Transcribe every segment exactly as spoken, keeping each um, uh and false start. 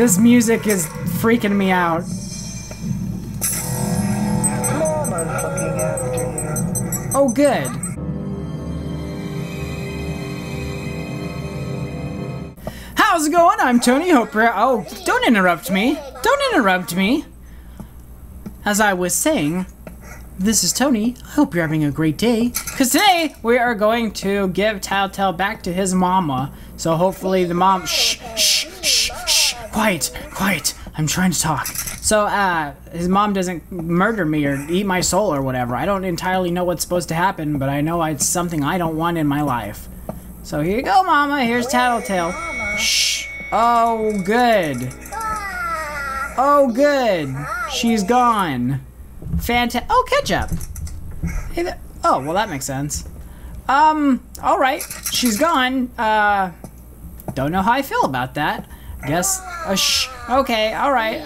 This music is freaking me out. Oh, good. How's it going? I'm Tony. Hope you're... Oh, don't interrupt me. Don't interrupt me. As I was saying, this is Tony. I hope you're having a great day. Because today, we are going to give Tattletail back to his mama. So hopefully the mom... Shh, shh, shh, shh. Quiet, quiet. I'm trying to talk. So, uh, his mom doesn't murder me or eat my soul or whatever. I don't entirely know what's supposed to happen, but I know it's something I don't want in my life. So here you go, Mama. Here's Tattletail. Shh. Oh, good. Oh, good. She's gone. Fantastic. Oh, ketchup. Hey there. Oh, well, that makes sense. Um, alright. She's gone. Uh, don't know how I feel about that. Guess. Uh, shh. Okay, alright.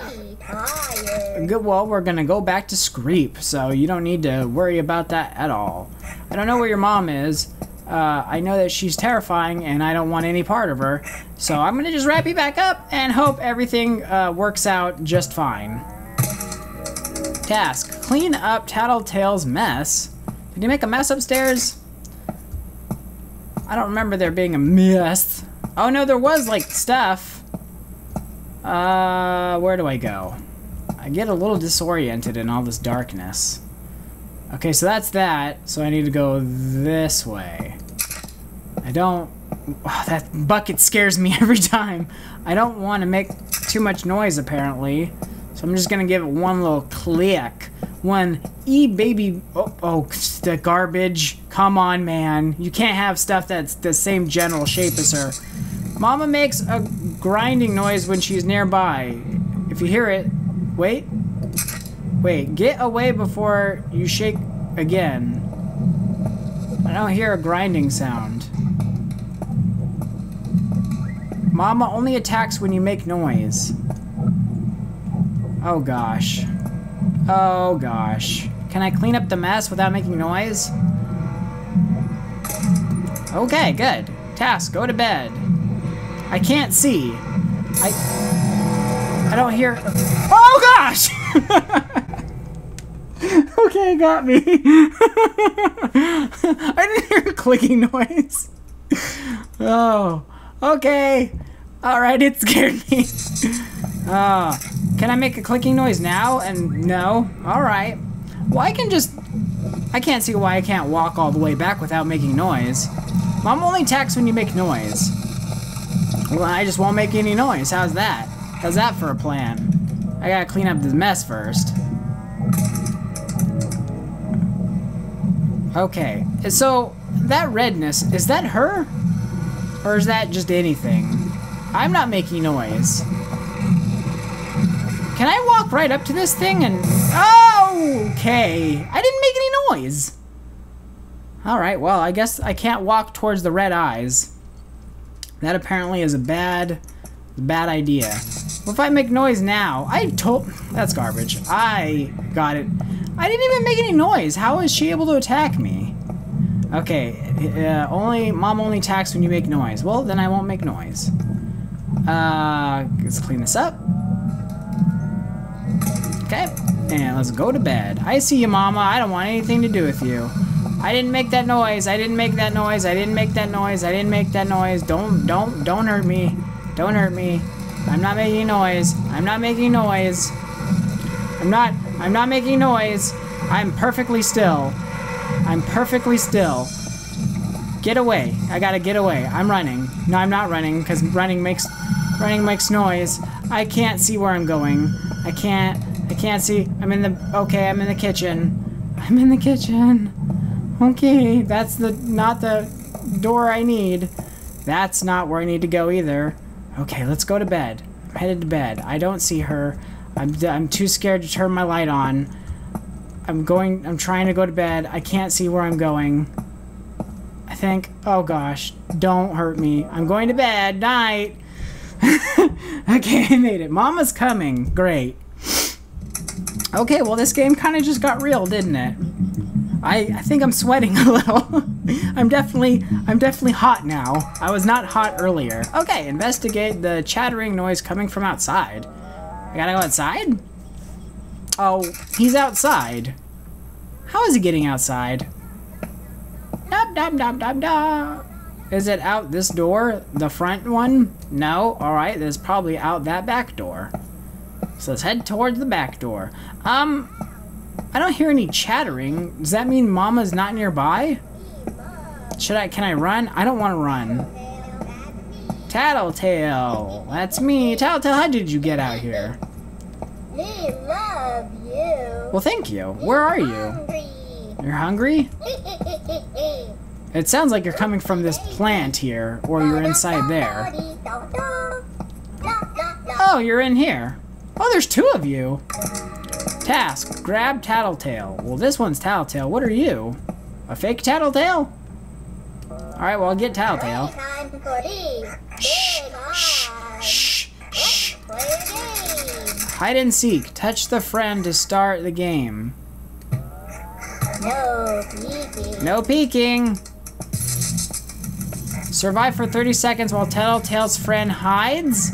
Good, well, we're gonna go back to Screep, so you don't need to worry about that at all. I don't know where your mom is. Uh, I know that she's terrifying, and I don't want any part of her. So I'm gonna just wrap you back up and hope everything uh, works out just fine. Task: clean up Tattletail's mess. Did you make a mess upstairs? I don't remember there being a mess. Oh no, there was like stuff. Uh, where do I go? I get a little disoriented in all this darkness. Okay, so that's that. So I need to go this way. I don't... Oh, that bucket scares me every time. I don't want to make too much noise, apparently. So I'm just going to give it one little click. One e-baby... Oh, oh, the garbage. Come on, man. You can't have stuff that's the same general shape as her. Mama makes a grinding noise when she's nearby. If you hear it... Wait. Wait. Get away before you shake again. I don't hear a grinding sound. Mama only attacks when you make noise. Oh, gosh. Oh, gosh. Can I clean up the mess without making noise? Okay, good. Task, go to bed. I can't see. I... I don't hear... Oh, gosh! Okay, it got me. I didn't hear a clicking noise. Oh. Okay. Alright, it scared me. Uh, can I make a clicking noise now? And no? Alright. Well, I can just... I can't see why I can't walk all the way back without making noise. Mom only attacks when you make noise. Well, I just won't make any noise. How's that? How's that for a plan? I gotta clean up this mess first. Okay. So, that redness, is that her? Or is that just anything? I'm not making noise. Can I walk right up to this thing and... Oh, okay. I didn't make any noise. Alright, well, I guess I can't walk towards the red eyes. That apparently is a bad, bad idea. Well, if I make noise now, I told... That's garbage. I got it. I didn't even make any noise. How is she able to attack me? Okay. Uh, only Mom only attacks when you make noise. Well, then I won't make noise. Uh, let's clean this up. Okay. And let's go to bed. I see you, Mama. I don't want anything to do with you. I didn't make that noise. I didn't make that noise. I didn't make that noise. I didn't make that noise. Don't, don't, don't hurt me. Don't hurt me. I'm not making noise. I'm not making noise. I'm not, I'm not making noise. I'm perfectly still. I'm perfectly still. Get away. I gotta get away. I'm running. No, I'm not running because running makes, running makes noise. I can't see where I'm going. I can't, I can't see. I'm in the, okay, I'm in the kitchen. I'm in the kitchen. Okay, that's the not the door I need. That's not where I need to go either. Okay, let's go to bed. I'm headed to bed. I don't see her. I'm, I'm too scared to turn my light on. I'm going... I'm trying to go to bed. I can't see where I'm going. I think... Oh, gosh. Don't hurt me. I'm going to bed. Night! Okay, I made it. Mama's coming. Great. Okay, well, this game kind of just got real, didn't it? I, I think I'm sweating a little. I'm definitely I'm definitely hot now. I was not hot earlier. Okay, investigate the chattering noise coming from outside. I gotta go outside? Oh, he's outside. How is he getting outside? Dop, dop, dop, dop, dop. Is it out this door? The front one? No? Alright, there's probably out that back door. So let's head towards the back door. Um, I don't hear any chattering. Does that mean Mama's not nearby? Should I, can I run? I don't want to run. Tattletail, that's me. Tattletail, how did you get out here? We love you. Well, thank you. Where are you? You're hungry? It sounds like you're coming from this plant here, or you're inside there. Oh, you're in here. Oh, there's two of you. Task, grab Tattletail. Well, this one's Tattletail. What are you? A fake Tattletail? Alright, well, I'll get Tattletail. Shh, shh, shh, shh. Hide and seek. Touch the friend to start the game. No peeking. No peeking. Survive for thirty seconds while Tattletail's friend hides?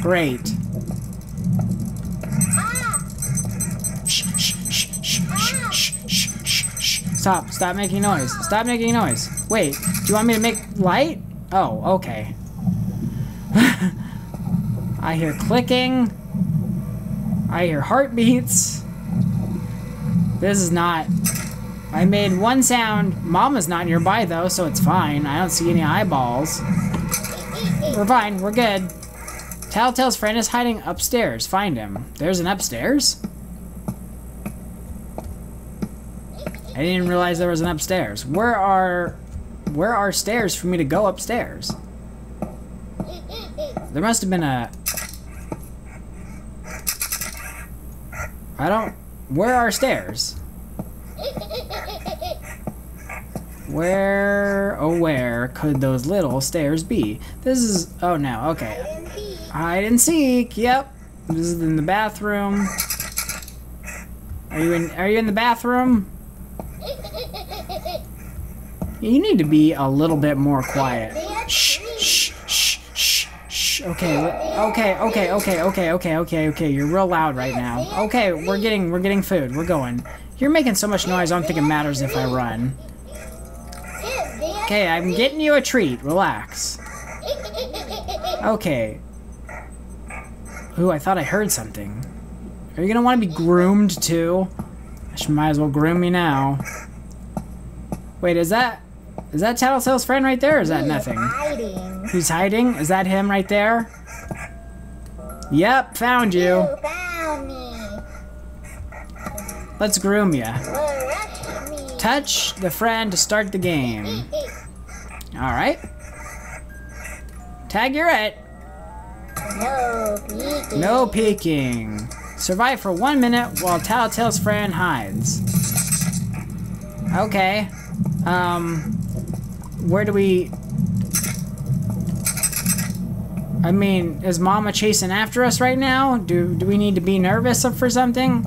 Great. Ah. Shh, shh, shh, shh, ah. shh, shh, shh, shh. Stop, stop making noise. Stop making noise. Wait, do you want me to make light? Oh, okay. I hear clicking. I hear heartbeats. This is not... I made one sound. Mama's not nearby, though, so it's fine. I don't see any eyeballs. We're fine. We're good. Tattletail's friend is hiding upstairs. Find him. There's an upstairs? I didn't realize there was an upstairs. Where are... Where are stairs for me to go upstairs? There must have been a... I don't... Where are stairs? Where, oh where could those little stairs be? This is, oh no, okay. Hide and seek, yep. This is in the bathroom. Are you in, are you in the bathroom? You need to be a little bit more quiet. Shh, shh, shh, shh, shh. Okay, let, Okay, okay, okay, okay, okay, okay, okay. You're real loud right now. Okay, we're getting we're getting food. We're going. You're making so much noise, I don't think it matters if I run. Okay, I'm getting you a treat. Relax. Okay. Ooh, I thought I heard something. Are you gonna want to be groomed too? I should, might as well groom me now. Wait, is that is that Tattletail's friend right there? Or is that nothing? He's hiding. Is that him right there? Yep, found you. You found me. Let's groom ya. Touch the friend to start the game. Alright. Tag, you're it. No peeking. No peeking. Survive for one minute while Tattletail's friend hides. Okay. Um, where do we... I mean, is Mama chasing after us right now? Do do we need to be nervous for something?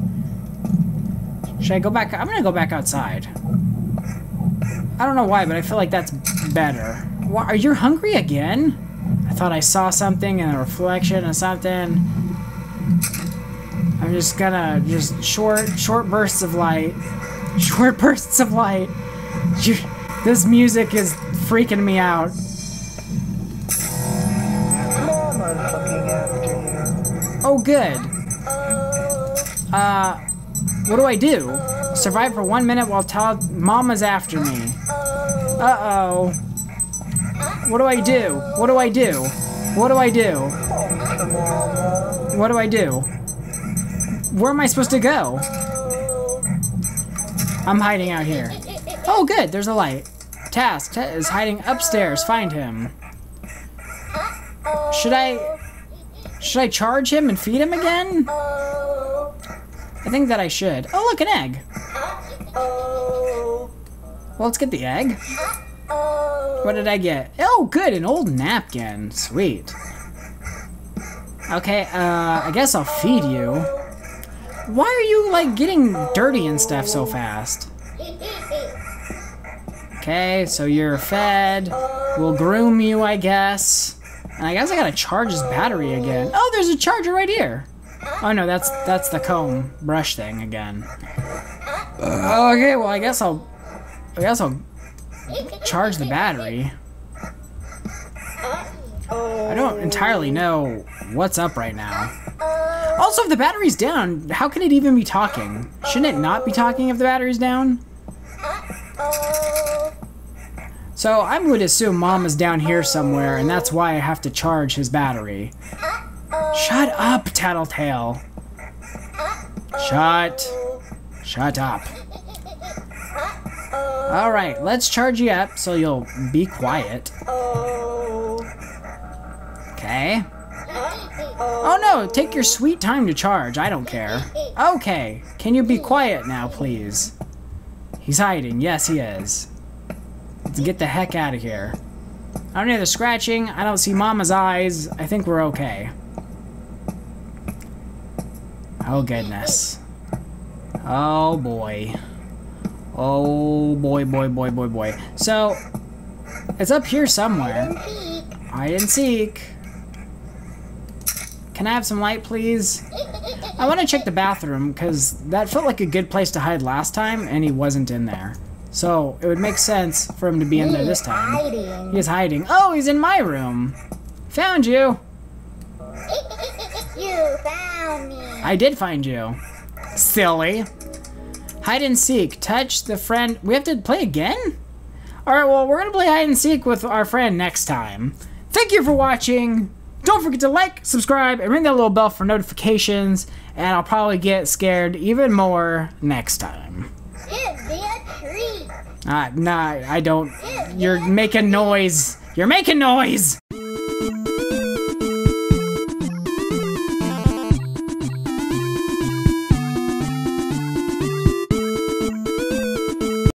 Should I go back? I'm gonna go back outside. I don't know why, but I feel like that's better. Why, are you hungry again? I thought I saw something in a reflection or something. I'm just gonna just short short bursts of light, short bursts of light. You, this music is freaking me out. Oh, good. Uh, what do I do? Survive for one minute while Tattletail... Mama's after me. Uh-oh. What do I do? What do I do? What do I do? What do I do? Where am I supposed to go? I'm hiding out here. Oh, good. There's a light. Task is hiding upstairs. Find him. Should I... Should I charge him and feed him again? I think that I should. Oh, look, an egg. Well, let's get the egg. What did I get? Oh, good, an old napkin. Sweet. Okay, uh, I guess I'll feed you. Why are you, like, getting dirty and stuff so fast? Okay, so you're fed. We'll groom you, I guess. And I guess I gotta charge his battery again. Oh, there's a charger right here. Oh no, that's that's the comb brush thing again. Uh, okay, well I guess I'll I guess I'll charge the battery. I don't entirely know what's up right now. Also, if the battery's down, how can it even be talking? Shouldn't it not be talking if the battery's down? So I would assume Mom is down here somewhere, and that's why I have to charge his battery. Shut up, Tattletail. Shut. Shut up. Alright, let's charge you up so you'll be quiet. Okay. Oh no, take your sweet time to charge. I don't care. Okay, can you be quiet now, please? He's hiding. Yes, he is. Let's get the heck out of here. I don't hear the scratching. I don't see Mama's eyes. I think we're okay. Oh, goodness. Oh, boy. Oh, boy, boy, boy, boy, boy. So, it's up here somewhere. Hide and seek. Can I have some light, please? I want to check the bathroom, because that felt like a good place to hide last time, and he wasn't in there. So, it would make sense for him to be in there this time. He is hiding. Oh, he's in my room. Found you. You found me. I did find you. Silly. Hide and seek. Touch the friend. We have to play again? Alright, well, we're going to play hide and seek with our friend next time. Thank you for watching. Don't forget to like, subscribe, and ring that little bell for notifications, and I'll probably get scared even more next time. Give me a treat. Uh, nah, I don't. You're making noise. You're making noise!